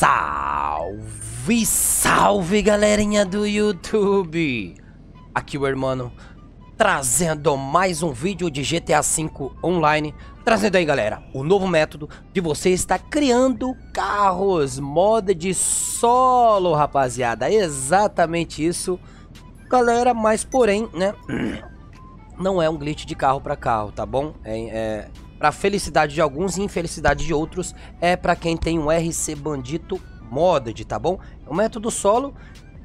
Salve, salve, galerinha do YouTube! Aqui o Hermano, trazendo mais um vídeo de GTA V Online. Trazendo aí, galera, o novo método de você estar criando carros, moda de solo, rapaziada. Exatamente isso, galera, mas porém, né, não é um glitch de carro pra carro, tá bom? Pra felicidade de alguns e infelicidade de outros, é pra quem tem um RC Bandito Modded, tá bom? O método solo,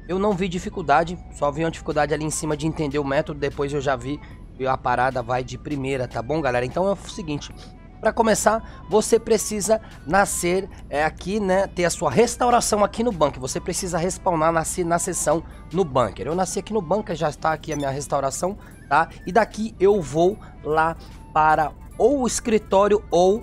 eu não vi dificuldade, só vi uma dificuldade ali em cima de entender o método, depois eu já vi e a parada vai de primeira, tá bom, galera? Então é o seguinte, pra começar, você precisa nascer aqui, né, ter a sua restauração aqui no bunker, você precisa respawnar, nascer na sessão no bunker. Eu nasci aqui no bunker, já está aqui a minha restauração, tá? E daqui eu vou lá para ou o escritório ou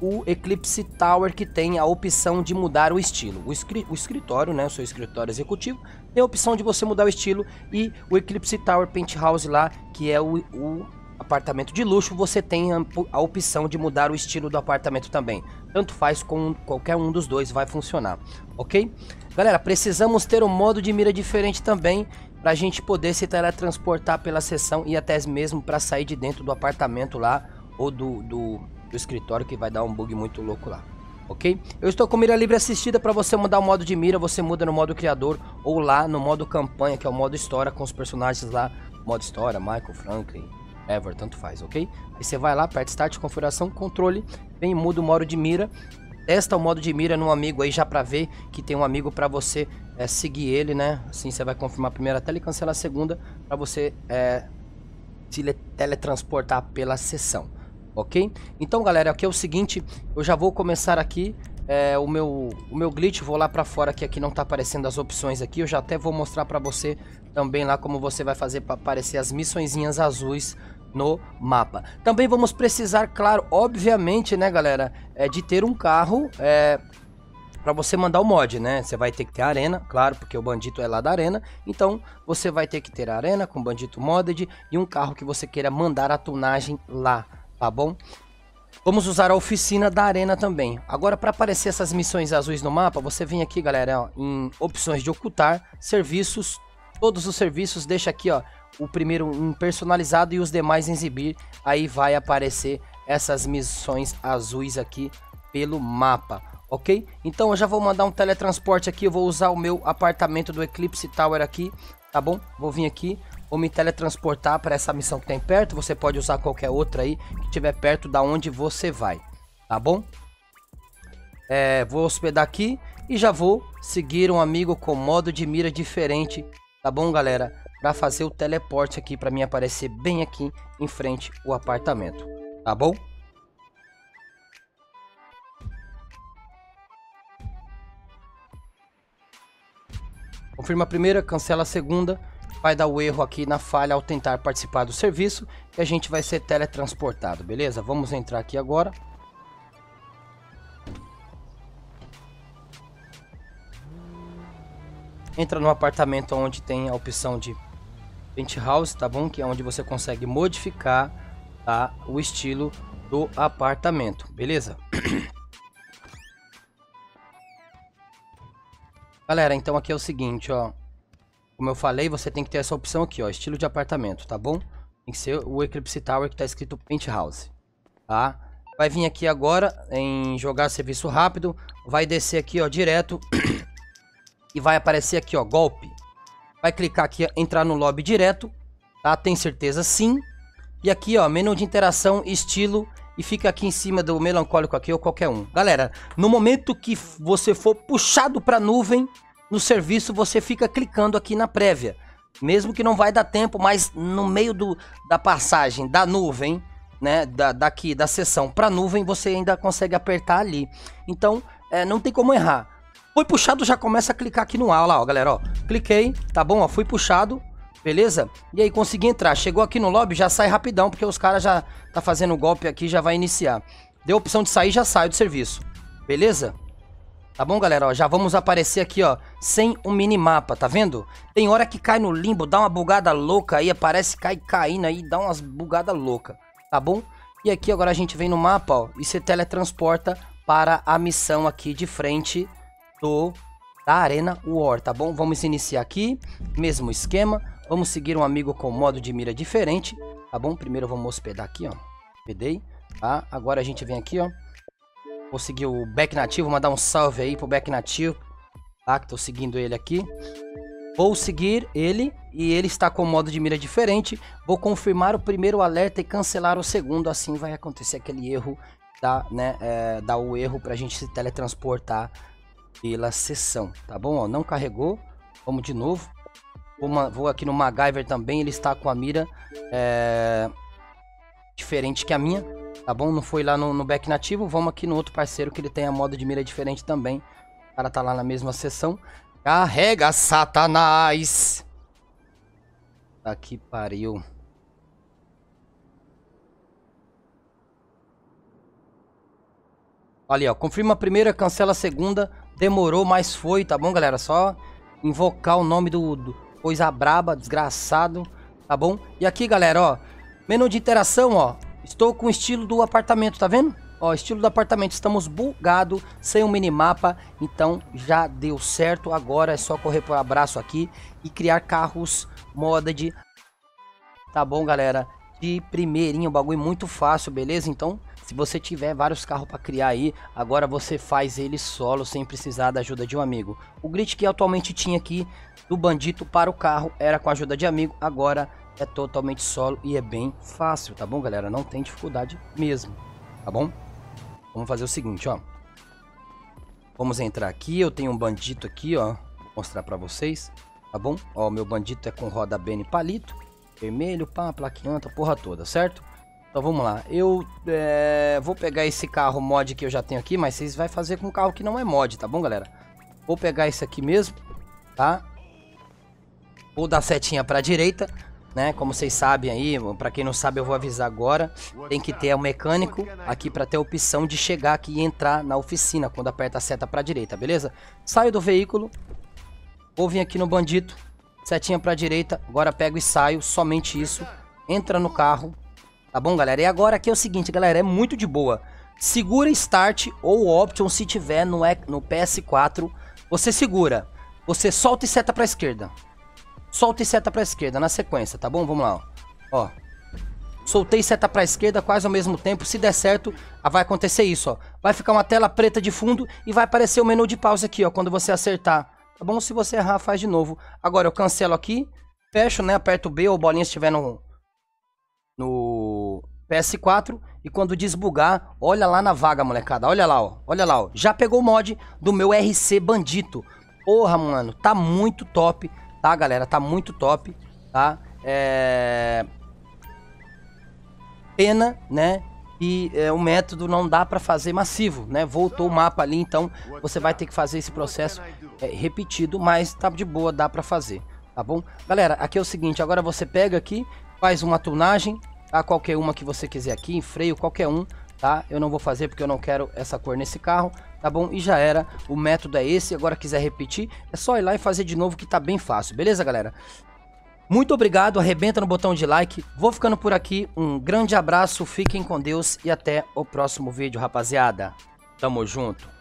o Eclipse Tower, que tem a opção de mudar o estilo. O escritório, né, o seu escritório executivo, tem a opção de você mudar o estilo, e o Eclipse Tower Penthouse lá, que é o apartamento de luxo, você tem a opção de mudar o estilo do apartamento também. Tanto faz, com qualquer um dos dois vai funcionar, ok? Galera, precisamos ter um modo de mira diferente também, pra gente poder se teletransportar pela sessão e até mesmo pra sair de dentro do apartamento lá, ou do escritório, que vai dar um bug muito louco lá, ok? Eu estou com mira livre assistida. Para você mudar o modo de mira, você muda no modo criador ou lá no modo campanha, que é o modo história, com os personagens lá, modo história, Michael, Franklin, Ever, tanto faz, ok? Aí você vai lá, aperta Start, configuração, controle, vem, muda o modo de mira, testa o modo de mira num amigo aí, já para ver que tem um amigo para você seguir ele, né? Assim você vai confirmar a primeira tela e cancelar a segunda para você se teletransportar pela sessão. Ok? Então, galera, aqui é o seguinte, eu já vou começar aqui o meu glitch, vou lá pra fora, que aqui não tá aparecendo as opções aqui, eu já até vou mostrar pra você também lá como você vai fazer pra aparecer as missõezinhas azuis no mapa. Também vamos precisar, claro, obviamente, né, galera, de ter um carro pra você mandar o mod, né? Você vai ter que ter a arena, claro, porque o bandito é lá da arena, então você vai ter que ter a arena com bandito modded e um carro que você queira mandar a tunagem lá. Tá bom? Vamos usar a oficina da arena também. Agora, para aparecer essas missões azuis no mapa, você vem aqui, galera, ó, em opções de ocultar, serviços, todos os serviços, deixa aqui, ó, o primeiro em personalizado e os demais em exibir. Aí vai aparecer essas missões azuis aqui pelo mapa, ok? Então eu já vou mandar um teletransporte aqui, eu vou usar o meu apartamento do Eclipse Tower aqui, tá bom? Vou vir aqui, vou me teletransportar para essa missão que tem perto. Você pode usar qualquer outra aí que tiver perto da onde você vai, tá bom? Vou hospedar aqui e já vou seguir um amigo com modo de mira diferente, tá bom, galera? Para fazer o teleporte aqui, para mim aparecer bem aqui em frente o apartamento, tá bom? Confirma a primeira, cancela a segunda. Vai dar o erro aqui na falha ao tentar participar do serviço, e a gente vai ser teletransportado, beleza? Vamos entrar aqui agora. Entra no apartamento onde tem a opção de penthouse, tá bom? Que é onde você consegue modificar, tá, o estilo do apartamento, beleza? Galera, então aqui é o seguinte, ó. Como eu falei, você tem que ter essa opção aqui, ó, estilo de apartamento, tá bom? Tem que ser o Eclipse Tower, que tá escrito Penthouse, tá? Vai vir aqui agora em jogar serviço rápido, vai descer aqui, ó, direto e vai aparecer aqui, ó, golpe. Vai clicar aqui, entrar no lobby direto, tá? Tem certeza? Sim. E aqui, ó, menu de interação, estilo, e fica aqui em cima do melancólico aqui ou qualquer um. Galera, no momento que você for puxado pra nuvem, no serviço, você fica clicando aqui na prévia, mesmo que não vai dar tempo, mas no meio da passagem da nuvem, né, daqui da sessão para nuvem, você ainda consegue apertar ali. Então, não tem como errar. Foi puxado, já começa a clicar aqui no A, ó lá, ó, galera, ó. Cliquei, tá bom, ó, fui puxado, beleza? E aí consegui entrar. Chegou aqui no lobby, já sai rapidão, porque os caras já tá fazendo o golpe aqui, já vai iniciar. Deu a opção de sair, já sai do serviço, beleza? Tá bom, galera? Ó, já vamos aparecer aqui, ó, sem um minimapa, tá vendo? Tem hora que cai no limbo, dá uma bugada louca aí, aparece, cai caindo aí, dá umas bugada louca, tá bom? E aqui agora a gente vem no mapa, ó, e se teletransporta para a missão aqui de frente, da Arena War, tá bom? Vamos iniciar aqui, mesmo esquema. Vamos seguir um amigo com modo de mira diferente, tá bom? Primeiro vamos hospedar aqui, ó. Hospedei, tá? Agora a gente vem aqui, ó. Vou seguir o Back Nativo, mandar um salve aí pro Back Nativo, tá? Que tô seguindo ele aqui. Vou seguir ele e ele está com modo de mira diferente. Vou confirmar o primeiro alerta e cancelar o segundo. Assim vai acontecer aquele erro, tá, né? Dá o erro pra gente se teletransportar pela sessão, tá bom? Ó, não carregou. Vamos de novo. Vou aqui no MacGyver também. Ele está com a mira diferente que a minha, tá bom? Não foi lá no Back Nativo. Vamos aqui no outro parceiro que ele tem a modo de mira diferente também. O cara tá lá na mesma sessão. Carrega, Satanás! Tá que pariu. Ali, ó. Confirma a primeira, cancela a segunda. Demorou, mas foi, tá bom, galera? Só invocar o nome do coisa braba, desgraçado, tá bom? E aqui, galera, ó. Menu de interação, ó. Estou com o estilo do apartamento, tá vendo? Ó, estilo do apartamento, estamos bugado, sem um minimapa, então já deu certo. Agora é só correr pro abraço aqui e criar carros moda de... Tá bom, galera? De primeirinho, o bagulho é muito fácil, beleza? Então, se você tiver vários carros para criar aí, agora você faz ele solo, sem precisar da ajuda de um amigo. O glitch que atualmente tinha aqui, do bandito para o carro, era com a ajuda de amigo, agora é totalmente solo e é bem fácil, tá bom, galera? Não tem dificuldade mesmo, tá bom? Vamos fazer o seguinte, ó. Vamos entrar aqui. Eu tenho um bandito aqui, ó. Vou mostrar pra vocês, tá bom? Ó, meu bandito é com roda bene palito. Vermelho, pá, plaquinha, a porra toda, certo? Então vamos lá. Eu vou pegar esse carro mod que eu já tenho aqui, mas vocês vão fazer com um carro que não é mod, tá bom, galera? Vou pegar esse aqui mesmo, tá? Vou dar setinha pra direita, né? Como vocês sabem aí, pra quem não sabe eu vou avisar agora, tem que ter o mecânico aqui pra ter a opção de chegar aqui e entrar na oficina quando aperta a seta pra direita, beleza? Saio do veículo, vou vir aqui no bandito, setinha pra direita, agora pego e saio, somente isso, entra no carro, tá bom, galera? E agora aqui é o seguinte, galera, é muito de boa, segura Start ou Option se tiver no PS4, você segura, você solta e seta pra esquerda. Solta e seta pra esquerda na sequência, tá bom? Vamos lá, ó. Soltei seta pra esquerda quase ao mesmo tempo. Se der certo, vai acontecer isso, ó. Vai ficar uma tela preta de fundo e vai aparecer o menu de pausa aqui, ó. Quando você acertar, tá bom? Se você errar, faz de novo. Agora eu cancelo aqui, fecho, né? Aperto B ou bolinha se tiver no PS4. E quando desbugar, olha lá na vaga, molecada. Olha lá, ó. Olha lá, ó. Já pegou o mod do meu RC Bandito. Porra, mano. Tá muito top. Tá, galera, tá muito top, tá? Pena, né? E o método não dá pra fazer massivo, né? Voltou o mapa ali, então você vai ter que fazer esse processo repetido, mas tá de boa, dá pra fazer, tá bom? Galera, aqui é o seguinte, agora você pega aqui, faz uma tunagem, tá? Qualquer uma que você quiser aqui, em freio, qualquer um, tá? Eu não vou fazer porque eu não quero essa cor nesse carro, tá bom? E já era, o método é esse. Agora quiser repetir, é só ir lá e fazer de novo, que tá bem fácil, beleza, galera? Muito obrigado, arrebenta no botão de like. Vou ficando por aqui, um grande abraço, fiquem com Deus e até o próximo vídeo, rapaziada. Tamo junto.